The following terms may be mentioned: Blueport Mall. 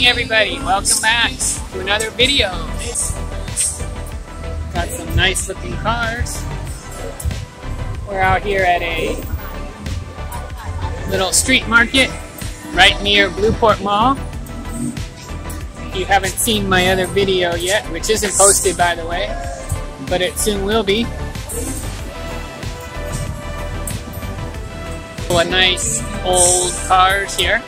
evening, everybody. Welcome back to another video. Got some nice looking cars. We're out here at a little street market right near Blueport Mall. If you haven't seen my other video yet, which isn't posted by the way, but it soon will be. A nice old cars here.